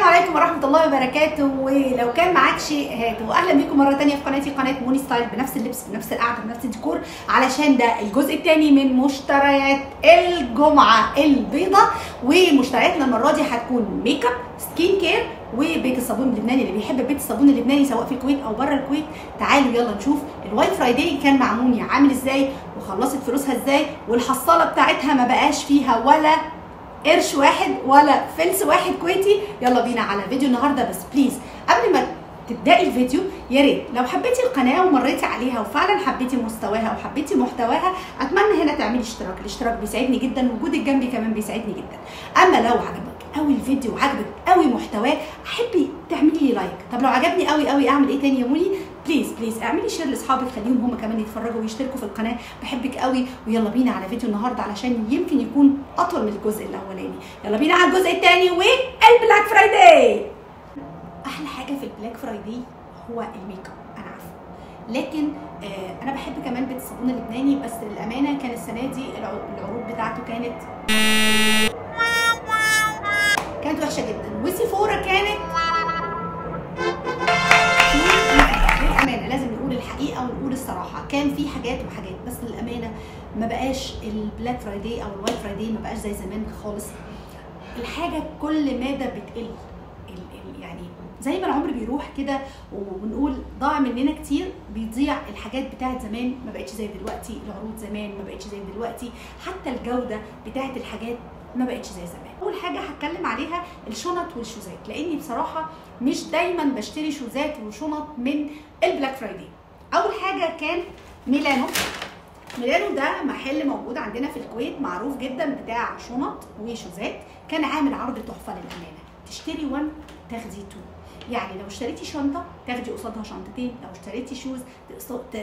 السلام عليكم ورحمه الله وبركاته. ولو كان معاك شيء هاته. اهلا بيكم مره ثانيه في قناتي، قناه موني ستايل، بنفس اللبس بنفس القعده بنفس الديكور، علشان ده الجزء الثاني من مشتريات الجمعه البيضاء. ومشترياتنا المره دي هتكون ميك اب، سكين كير، وبيت الصابون اللبناني. اللي بيحب بيت الصابون اللبناني سواء في الكويت او بره الكويت تعالوا يلا نشوف الوايت فرايداي كان مع موني عامل ازاي وخلصت فلوسها ازاي، والحصاله بتاعتها ما بقاش فيها ولا قرش واحد ولا فلس واحد كويتي. يلا بينا على فيديو النهارده. بس بليز قبل ما تبداي الفيديو يا ريت لو حبيتي القناه ومريتي عليها وفعلا حبيتي مستواها وحبيتي محتواها اتمنى هنا تعملي اشتراك. الاشتراك بيساعدني جدا، وجودك جنبي كمان بيساعدني جدا. اما لو عجبك قوي الفيديو وعجبك قوي محتواه احبي تعملي لي لايك. طب لو عجبني قوي قوي اعمل ايه تاني يا موني؟ بليز اعملي شير لاصحابك، خليهم هم كمان يتفرجوا ويشتركوا في القناه. بحبك قوي، ويلا بينا على فيديو النهارده علشان يمكن يكون اطول من الجزء الاولاني. يلا بينا على الجزء الثاني والبلاك فرايداي. احلى حاجه في البلاك فرايداي هو الميك اب، انا عارفه، لكن انا بحب كمان بيت الصابون اللبناني. بس للامانه كان السنه دي العروض بتاعته كانت وحشه جدا، وسيفورا كانت الحقيقه ونقول الصراحه كان في حاجات وحاجات. بس للامانه ما بقاش البلاك فرايداي او الوايت فرايداي ما بقاش زي زمان خالص. الحاجه كل ماده بتقل، يعني زي ما العمر بيروح كده ونقول ضاع مننا كتير، بيضيع الحاجات بتاعت زمان ما بقتش زي دلوقتي، العروض زمان ما بقتش زي دلوقتي، حتى الجوده بتاعت الحاجات ما بقتش زي زمان. اول حاجه هتكلم عليها الشنط والشوزات، لاني بصراحه مش دايما بشتري شوزات وشنط من البلاك فرايداي. اول حاجه كان ميلانو ده محل موجود عندنا في الكويت معروف جدا بتاع شنط وشوزات، كان عامل عرض تحفه للامانه، تشتري 1 تاخدي 2، يعني لو اشتريتي شنطه تاخدي قصادها شنطتين، لو اشتريتي شوز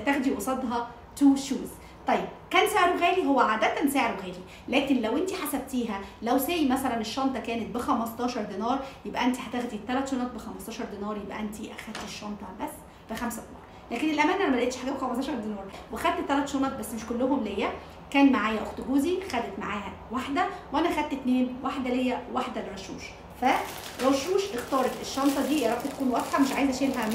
تاخدي قصادها 2 شوز. طيب كان سعره غالي، هو عادة سعره غالي، لكن لو انت حسبتيها لو سي مثلا الشنطة كانت ب 15 دينار، يبقى انت هتاخدي الثلاث شنط ب 15 دينار، يبقى انت اخدتي الشنطة بس ب 5 دينار. لكن الامانة انا ما لقيتش حاجة ب 15 دينار، واخدت الثلاث شنط بس مش كلهم ليا، كان معايا اخت جوزي خدت معاها واحدة وانا خدت اثنين، واحدة ليا واحدة لرشوش. فرشوش اختارت الشنطه دي، يا رب تكون واضحه، مش عايزه اشيلها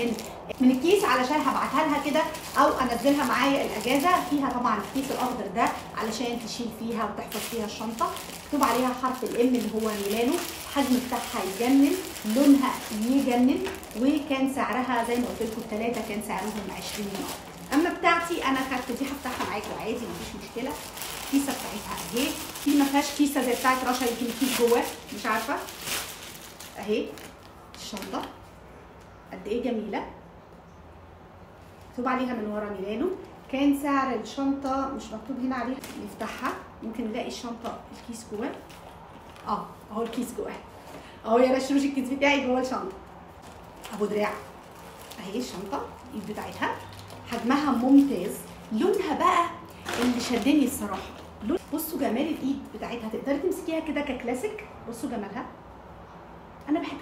من الكيس علشان هبعتها لها كده او انزلها معايا الاجازه. فيها طبعا الكيس الاخضر ده علشان تشيل فيها وتحفظ فيها الشنطه، مكتوب عليها حرف الام اللي هو ميلانو، الحجم بتاعها يجنن، لونها يجنن، وكان سعرها زي ما قلت لكم الثلاثه كان سعرهم 20 دينار. اما بتاعتي انا خدت دي هفتحها معاكم عادي مفيش مشكله. الكيسه بتاعتها اهي، في ما فيهاش كيسه زي بتاعت رشا، يمكن الكيس جواه مش عارفه. اهي الشنطه قد ايه جميله، مكتوب عليها من ورا ميلانو. كان سعر الشنطه مش مكتوب هنا عليها، نفتحها يمكن نلاقي الشنطه الكيس جواه. اهو الكيس جواه، اهو يا رشوش الكيس بتاعي جوه الشنطه، ابو دراع. اهي الشنطه الايد بتاعتها، حجمها ممتاز، لونها بقى اللي شدني الصراحه. بصوا جمال الايد بتاعتها، تقدري تمسكيها كده ككلاسيك، بصوا جمالها. انا بحب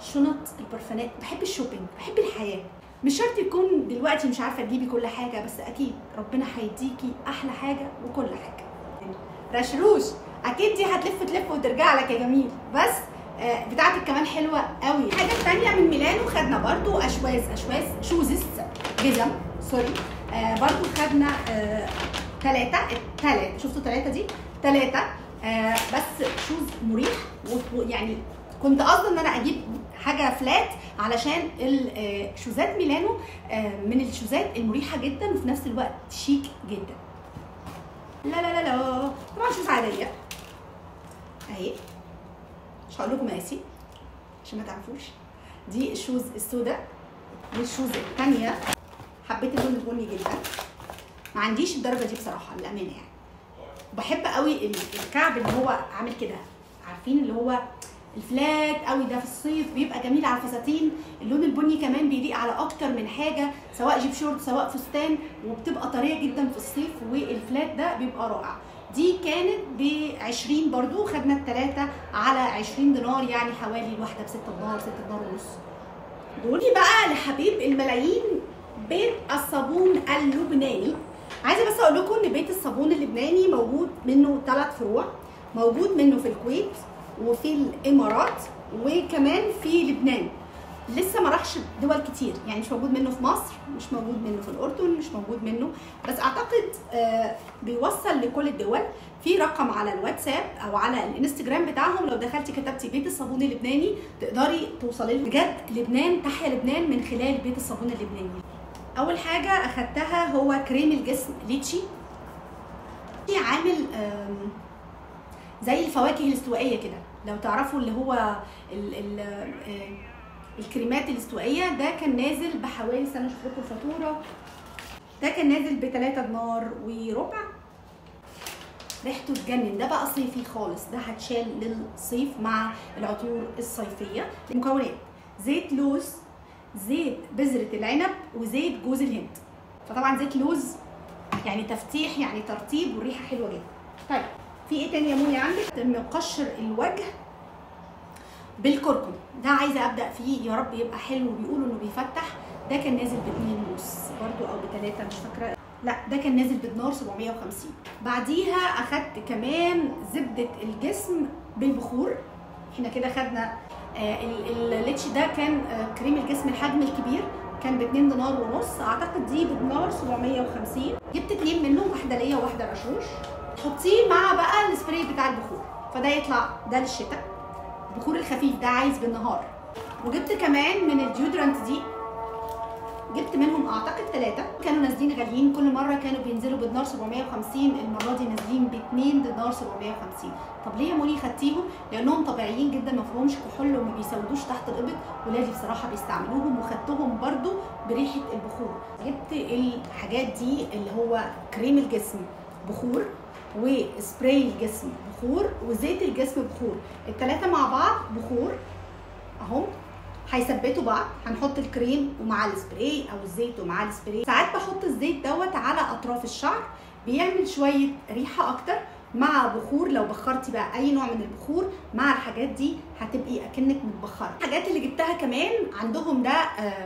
الشنط البرفانات، بحب الشوبينج، بحب الحياه. مش شرط يكون دلوقتي مش عارفه تجيبي كل حاجه، بس اكيد ربنا هيديكي احلى حاجه وكل حاجه. رشروش اكيد دي هتلف تلف وترجع لك يا جميل، بس بتاعتك كمان حلوه قوي. الحاجه الثانيه من ميلانو خدنا برضو اشواز شوزس جزم، سوري، برضو خدنا ثلاثه، شفتوا ثلاثه دي؟ ثلاثه بس شوز مريح، يعني كنت قصدي ان انا اجيب حاجه فلات علشان شوزات ميلانو من الشوزات المريحه جدا وفي نفس الوقت شيك جدا. لا لا لا لا طبعا شوز عاديه اهي، مش هقول لكم مقاسي عشان ما تعرفوش. دي الشوز السوداء والشوز الثانيه، حبيت اللون البني جدا، ما عنديش الدرجه دي بصراحه للامانه. يعني بحب قوي الكعب اللي هو عامل كده، عارفين اللي هو الفلات قوي ده، في الصيف بيبقى جميل على الفساتين. اللون البني كمان بيليق على اكتر من حاجه، سواء جيب شورت سواء فستان، وبتبقى طريه جدا في الصيف، والفلات ده بيبقى رائع. دي كانت ب 20 برضو، خدنا الثلاثه على 20 دينار، يعني حوالي الواحده ب 6 دينار، 6 دينار ونص. دول بقى لحبيب الملايين بيت الصابون اللبناني. عايزه بس اقول لكم ان بيت الصابون اللبناني موجود منه 3 فروع، موجود منه في الكويت وفي الامارات وكمان في لبنان لسه ما راحش دول كتير، يعني مش موجود منه في مصر، مش موجود منه في الاردن، مش موجود منه، بس اعتقد بيوصل لكل الدول. في رقم على الواتساب او على الانستجرام بتاعهم، لو دخلتي كتبتي بيت الصابون اللبناني تقدري توصلي لهم. بجد لبنان، تحيا لبنان من خلال بيت الصابون اللبناني. اول حاجه اخدتها هو كريم الجسم ليتشي، عامل زي الفواكه الاستوائيه كده، لو تعرفوا اللي هو الكريمات الاستوائيه. ده كان نازل بحوالي، استنوا اشوف لكم الفاتوره، ده كان نازل ب3 دينار وربع. ريحته تجنن، ده بقى صيفي خالص، ده هتشال للصيف مع العطور الصيفيه. المكونات زيت لوز، زيت بذره العنب، وزيت جوز الهند. فطبعا زيت لوز يعني تفتيح، يعني ترطيب، والريحه حلوه جدا. طيب في ايه تاني يا موني عندك؟ مقشر الوجه بالكركم، ده عايزه ابدا فيه، يا رب يبقى حلو، بيقولوا انه بيفتح. ده كان نازل ب2 ونص برده او ب3، مش فاكره، لا ده كان نازل ب$750. بعديها اخدت كمان زبده الجسم بالبخور. احنا كده خدنا الليتش، ده كان كريم الجسم الحجم الكبير، كان ب2 دينار ونص اعتقد، دي ب$750. جبت 2 منهم، واحده ليا وواحده رشوش. حطيه مع بقى السبراي بتاع البخور، فده يطلع ده للشتاء، البخور الخفيف ده عايز بالنهار. وجبت كمان من الديودرنت دي، جبت منهم اعتقد 3، كانوا نازلين غاليين، كل مره كانوا بينزلوا ب$750، المره دي نازلين ب$2.750. طب ليه يا موني خدتيهم؟ لانهم طبيعيين جدا، ما فيهمش كحول وما بيسودوش تحت الابط، ولادي بصراحه بيستعملوهم، وخدتهم برده بريحه البخور. جبت الحاجات دي اللي هو كريم الجسم بخور، وسبراي الجسم بخور، وزيت الجسم بخور، ال3 مع بعض بخور اهو، هيثبتوا بعض. هنحط الكريم ومع السبراي، او الزيت ومع السبراي. ساعات بحط الزيت دوت على اطراف الشعر، بيعمل شويه ريحه اكتر مع بخور. لو بخرتي بقى اي نوع من البخور مع الحاجات دي، هتبقي اكنك متبخره. الحاجات اللي جبتها كمان عندهم ده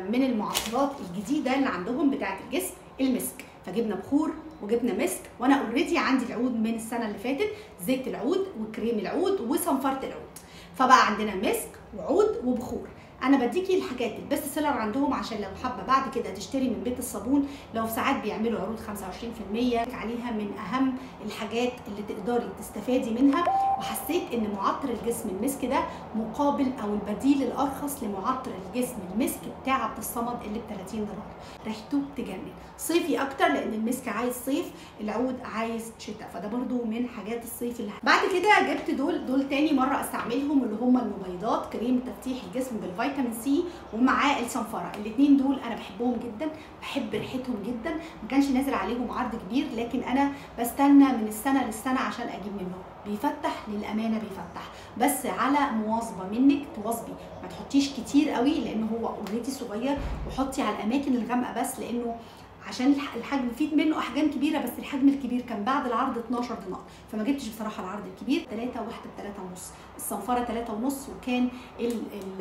من المعطرات الجديده اللي عندهم بتاعه الجسم، المسك. فجبنا بخور وجبنا مسك، وانا اوريدي عندي العود من السنه اللي فاتت، زيت العود وكريم العود وصنفره العود، فبقى عندنا مسك وعود وبخور. انا بديكي الحاجات دي بس سيلر عندهم، عشان لو حابه بعد كده تشتري من بيت الصابون، لو ساعات بيعملوا عروض 25% عليها. من اهم الحاجات اللي تقدري تستفادي منها. وحسيت ان معطر الجسم المسك ده مقابل او البديل الارخص لمعطر الجسم المسك بتاع عبد الصمد اللي ب$30. ريحته بتجنن، صيفي اكتر لان المسك عايز صيف، العود عايز شتاء، فده برده من حاجات الصيف اللي بعد كده جبت دول تاني مره استعملهم، اللي هم المبيضات، كريم تفتيح الجسم بالفيتامين سي ومعاه الصنفره. الاثنين دول انا بحبهم جدا، بحب ريحتهم جدا. ما كانش نازل عليهم عرض كبير، لكن انا بستنى من السنه للسنه عشان اجيب منهم. بيفتح للامانه، بيفتح بس على مواظبه منك، تواظبي، ما تحطيش كتير قوي لان هو اوريدي صغير، وحطي على الاماكن الغامقه بس، لانه عشان الحجم فيه منه احجام كبيره، بس الحجم الكبير كان بعد العرض $12، فما جبتش بصراحه العرض الكبير. 3 واحده ب3 ونص، الصنفره 3 ونص، وكان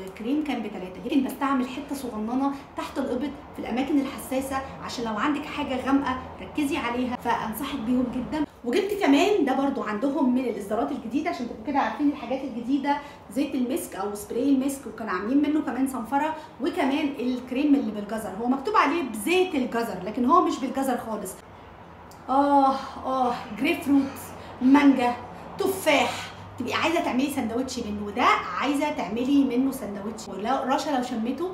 الكريم كان ب3. لكن بستعمل حته صغننه تحت الابط في الاماكن الحساسه، عشان لو عندك حاجه غامقه ركزي عليها، فانصحك بيهم جدا. وجبت كمان ده برضو عندهم من الاصدارات الجديده، عشان تبقوا كده عارفين الحاجات الجديده، زيت المسك او سبراي المسك، وكانوا عاملين منه كمان صنفره، وكمان الكريم اللي بالجزر، هو مكتوب عليه بزيت الجزر لكن هو مش بالجزر خالص. جريب فروت، مانجا، تفاح، تبقي عايزه تعملي سندوتش منه، وده عايزه تعملي منه سندوتش. رشا لو شمته،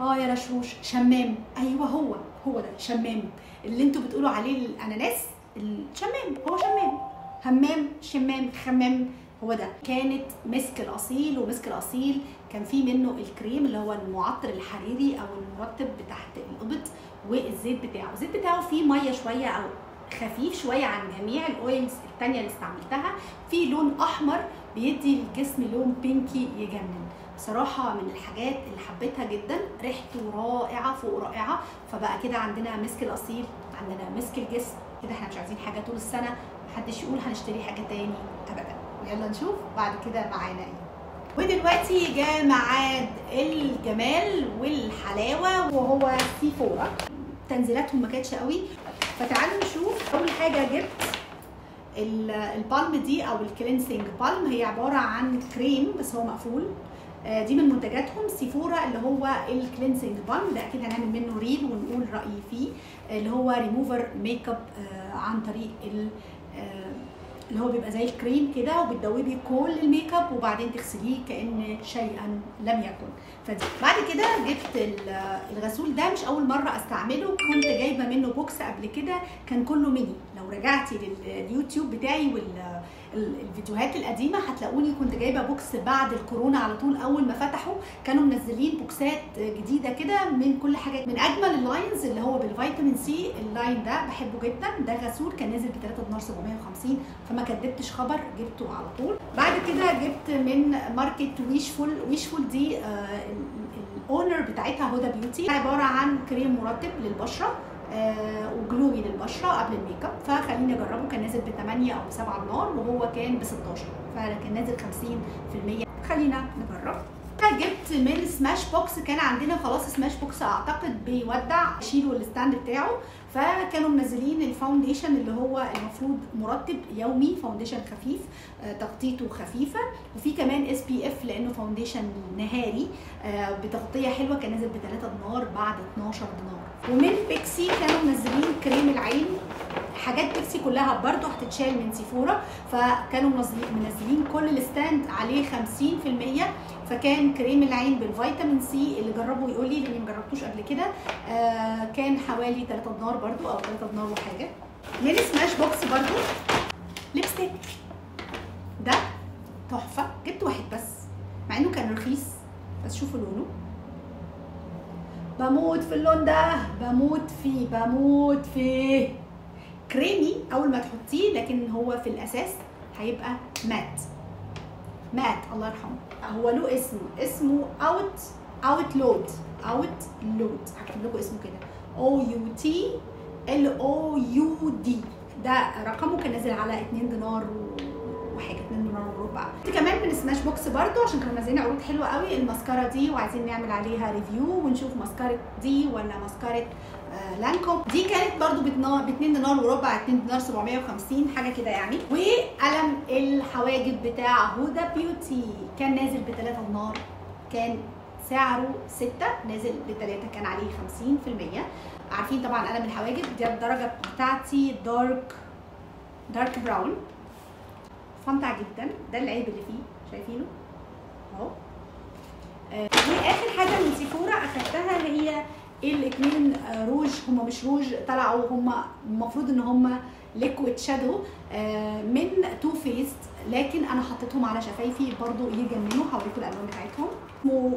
يا رشوش، شمام. ايوه هو ده شمام اللي انتوا بتقولوا عليه الاناناس، الشمام، هو شمام، همام، شمام، خمام، هو ده. كانت مسك الاصيل، ومسك الاصيل كان فيه منه الكريم اللي هو المعطر الحريري او المرطب تحت الابط، والزيت بتاعه، الزيت بتاعه فيه ميه شويه او خفيف شويه عن جميع الاويلز الثانيه اللي استعملتها، فيه لون احمر بيدي الجسم لون بينكي يجنن. بصراحه من الحاجات اللي حبيتها جدا، ريحته رائعه فوق رائعه. فبقى كده عندنا مسك الاصيل، عندنا مسك الجسم، كده احنا مش عايزين حاجه طول السنه، محدش يقول هنشتري حاجه تاني ابدا. يلا نشوف بعد كده معانا ايه. ودلوقتي جاء ميعاد الجمال والحلاوه، وهو سيفورا، تنزيلاتهم ما كانتش قوي، فتعالوا نشوف. اول حاجه جبت البالم دي او الكلينسنج بالم هي عباره عن كريم بس هو مقفول، دي من منتجاتهم سيفورا اللي هو الكلينسنج بالم ده، اكيد هنعمل منه ريل ونقول رايي فيه، اللي هو ريموفر ميك اب عن طريق اللي هو بيبقى زي الكريم كده وبتدوبي كل الميك اب وبعدين تغسليه كأن شيئا لم يكن. فدي بعد كده جبت الغسول ده مش اول مره استعمله، كنت جايبه منه بوكس قبل كده كان كله ميني، لو رجعتي لليوتيوب بتاعي والفيديوهات القديمه هتلاقوني كنت جايبه بوكس بعد الكورونا على طول، اول ما فتحوا كانوا منزلين بوكسات جديده كده من كل حاجه. من اجمل اللاينز اللي هو بالفيتامين سي اللاين ده بحبه جدا، ده غسول كان نازل ب 3,750 فما كدبتش خبر جبته على طول. بعد كده جبت من ماركه ويشفول، ويشفول دي الاونر بتاعتها هودا بيوتي، عباره عن كريم مرطب للبشره وجلوي للبشره قبل الميك اب، فخليني اجربه. كان نازل ب 8 او ب 7 دولار وهو كان ب 16، فكان نازل 50%، خلينا نجرب. جبت من سماش بوكس، كان عندنا خلاص سماش بوكس اعتقد بيودع، شيلوا الستاند بتاعه، فكانوا منزلين الفاونديشن اللي هو المفروض مرطب يومي، فاونديشن خفيف تغطيته خفيفه، وفي كمان اس بي اف لانه فاونديشن نهاري بتغطيه حلوه، كان نازل ب 3 دينار بعد 12 دينار. ومن بيكسي كانوا منزلين كريم العين، حاجات بيكسي كلها برضو هتتشال من سيفورا، فكانوا منزلين كل الستاند عليه 50%، فكان كريم العين بالفيتامين سي اللي جربه يقول لي اللي مجربتوش قبل كده كان حوالي 3 دينار برضو او 3 دينار وحاجه. من سماش بوكس برضو لبستيك، ده تحفه، جبت واحد بس مع انه كان رخيص، بس شوفوا لونه، بموت في اللون ده، بموت فيه بموت فيه، كريمي اول ما تحطيه لكن هو في الاساس هيبقى مات مات، الله يرحمه. هو له اسم، اسمه اوت لود، هكتب لكم اسمه كده OUTLOUD، ده رقمه كان نازل على 2 دينار وحاجه، 2 دينار وربع. كمان من سماش بوكس برضو عشان كانوا منزلين عروض حلوه قوي الماسكارا دي، وعايزين نعمل عليها ريفيو ونشوف ماسكارا دي ولا ماسكارا لانكوم، دي كانت برضو ب 2 دينار وربع، 2 دينار 750 حاجه كده يعني. وقلم الحواجب بتاع هودا بيوتي كان نازل ب 3 دينار، كان سعره 6، نازل ب 3، كان عليه 50%. عارفين طبعا قلم الحواجب دي الدرجه بتاعتي دارك براون، فمتع جدا، ده العيب اللي فيه شايفينه اهو. واخر حاجه من سيفورا اخدتها هي الاثنين روج، هما مش روج، طلعوا هما المفروض ان هما ليكويد شادو من تو فيست، لكن انا حطيتهم على شفايفي برضو يجملوا، هوريكم الالوان بتاعتهم، اسمه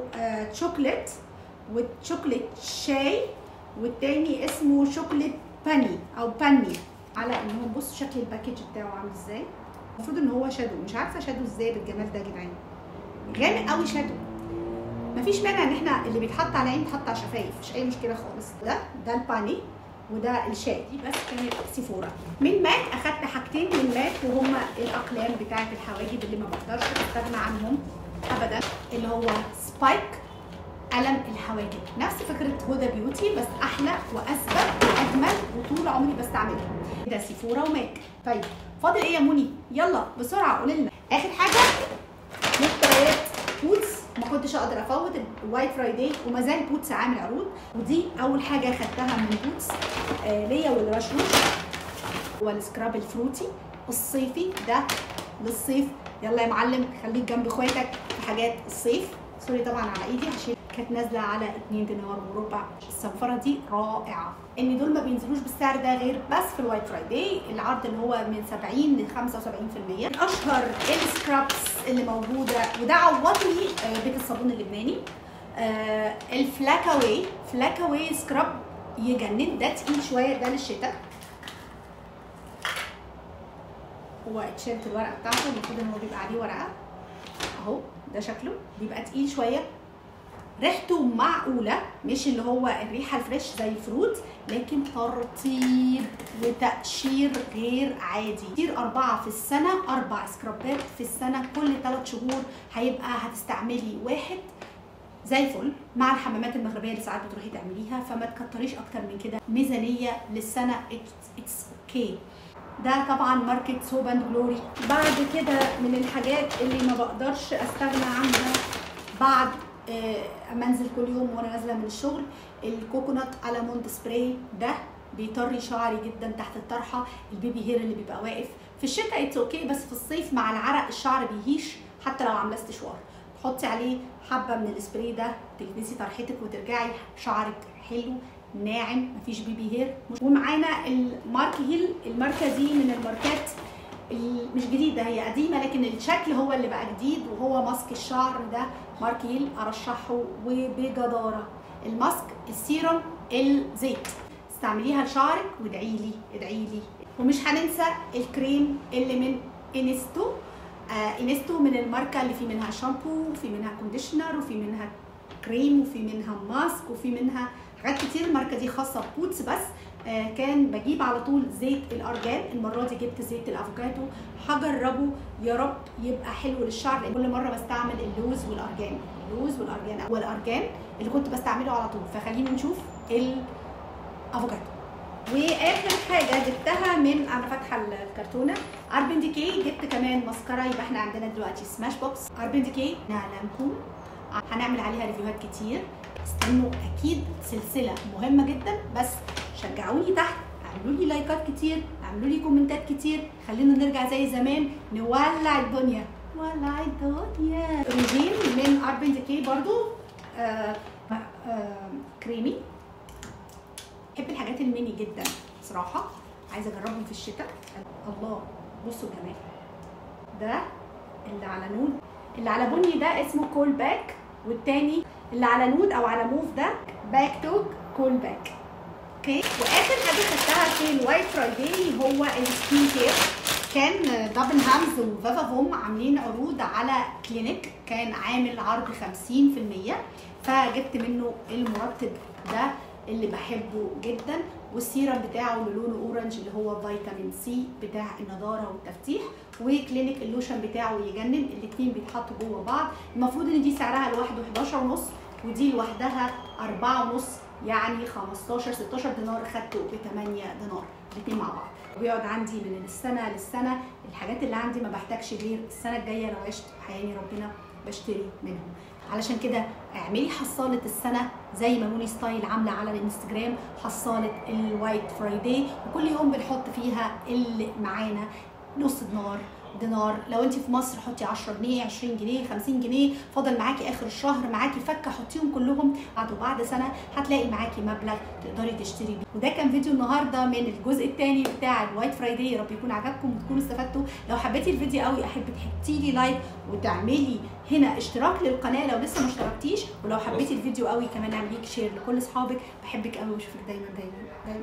شوكليت وشوكليت شاي، والتاني اسمه شوكليت باني او باني، على انهم بصوا شكل الباكج بتاعه عامل ازاي، المفروض ان هو شادو، مش عارفه شادو ازاي بالجمال ده يا جدعان، غامق قوي شادو، مفيش مانع ان احنا اللي بيتحط على عين يتحط على شفايف، مش اي مشكله خالص. ده الباني وده الشاي، دي بس كانت سيفورا. من ماك اخدت حاجتين من ماك، وهما الاقلام بتاعه الحواجب اللي ما بقدرش استغنى عنهم ابدا، اللي هو سبايك قلم الحواجب، نفس فكره هودا بيوتي بس احلى واثبت واجمل، وطول عمري بستعملها. ده سيفورا وماك. طيب فاضل ايه يا موني؟ يلا بسرعه قولي لنا. اخر حاجه مشتريات بوتس، ما كنتش اقدر افوت الوايت فرايداي، وما زال بوتس عامل عروض، ودي اول حاجه خدتها من بوتس ليا والرشوش، والسكراب الفروتي الصيفي ده للصيف، يلا يا معلم خليك جنب اخواتك في حاجات الصيف. سوري طبعا على ايدي عشان كانت نازله على 2 دينار وربع، الصنفره دي رائعه، ان دول ما بينزلوش بالسعر ده غير بس في الوايت فرايداي، العرض اللي هو من 70 ل 75%. اشهر السكرابس اللي موجوده، وده عوضني بيت الصابون اللبناني، الفلاكاوي، فلاكاوي سكراب يجنن، ده تقيل شويه، ده للشتاء، هو اتشالت الورقه بتاعته، المفروض ان هو بيبقى عليه ورقه اهو، ده شكله بيبقى تقيل شويه، ريحته معقوله، مش اللي هو الريحه الفريش زي الفروت، لكن ترطيب وتقشير غير عادي، كتير 4 في السنه، 4 سكرابات في السنه، كل 3 شهور هيبقى هتستعملي واحد زي الفل، مع الحمامات المغربيه اللي ساعات بتروحي تعمليها، فما تكتريش اكتر من كده، ميزانيه للسنه اتس اوكي. ده طبعا ماركة سوب اند جلوري. بعد كده من الحاجات اللي ما بقدرش استغنى عنها بعد اما انزل كل يوم وانا نازله من الشغل، الكوكونات الموند سبراي، ده بيطري شعري جدا تحت الطرحه، البيبي هير اللي بيبقى واقف في الشتاء اتس اوكي، بس في الصيف مع العرق الشعر بيهيش حتى لو عامله استشوار، تحطي عليه حبه من السبراي ده تلبسي طرحتك وترجعي شعرك حلو ناعم مفيش بيبي هير. ومعانا المارك يل، الماركه دي من الماركات مش جديده، هي قديمه لكن الشكل هو اللي بقى جديد، وهو ماسك الشعر ده مارك يل ارشحه وبجداره. الماسك، السيروم، الزيت، استعمليها لشعرك وادعي لي ادعي لي. ومش هننسى الكريم اللي من إنستو، إنستو من الماركه اللي في منها شامبو وفي منها كونديشنر وفي منها كريم وفي منها ماسك وفي منها حاجات كتير. الماركه دي خاصه ببوتس بس. كان بجيب على طول زيت الارجان، المره دي جبت زيت الافوكادو، هجربه يا رب يبقى حلو للشعر، لان كل مره بستعمل اللوز والارجان، اللوز والارجان والارجان اللي كنت بستعمله على طول، فخلينا نشوف الافوكادو. واخر حاجه جبتها من انا فاتحه الكرتونه أربين دي كي، جبت كمان ماسكارا، يبقى احنا عندنا دلوقتي سماش بوكس، أربين دي كي، نعلمكم هنعمل عليها ريفيوهات كتير، استنوا اكيد سلسله مهمه جدا، بس شجعوني تحت، اعملوا لي لايكات كتير، اعملوا لي كومنتات كتير، خلينا نرجع زي زمان نولع الدنيا ولع الدنيا. روجين من أربين دي كي برضو، كريمي، بحب الحاجات الميني جدا صراحه، عايزه اجربهم في الشتاء. الله بصوا الجمال ده، اللي على نود، اللي على بني ده اسمه كول باك، والتاني اللي على نود او على موف ده باك توك كول باك. اوكي، واخر حاجه خدتها في الوايت فرايداي هو السكين كير، كان دافنهامز وفافا فوم عاملين عروض على كلينيك، كان عامل عرض 50%، فجبت منه المرطب ده اللي بحبه جدا، والسيرم بتاعه اللي لونه اورنج اللي هو فيتامين سي بتاع النضاره والتفتيح، وكلينيك اللوشن بتاعه يجنن، الاثنين بيتحطوا جوه بعض. المفروض ان دي سعرها لوحده 11.5 ودي لوحدها 4.5، يعني 15-16 دينار، خدته ب 8 دينار الاثنين مع بعض. وبيقعد عندي من السنه للسنه، الحاجات اللي عندي ما بحتاجش غير السنه الجايه لو عشت حياني ربنا بشتري منهم. علشان كده اعملي حصاله السنه زي ما موني ستايل عامله على الانستجرام حصاله الوايت فرايداي، وكل يوم بنحط فيها اللي معانا نص دينار دينار، لو انت في مصر حطي 10 جنيه، 20 جنيه، 50 جنيه، فاضل معاكي اخر الشهر معاكي فكه حطيهم كلهم، بعد سنه هتلاقي معاكي مبلغ تقدري تشتري بيه. وده كان فيديو النهارده من الجزء الثاني بتاع الوايت فرايداي، يا رب يكون عجبكم وتكونوا استفدتوا. لو حبيتي الفيديو قوي احب تحطي لي لايك وتعملي هنا اشتراك للقناه لو لسه ما اشتركتيش، ولو حبيتي الفيديو قوي كمان اعملي شير لكل اصحابك. بحبك قوي واشوفك دايما دايما دايما.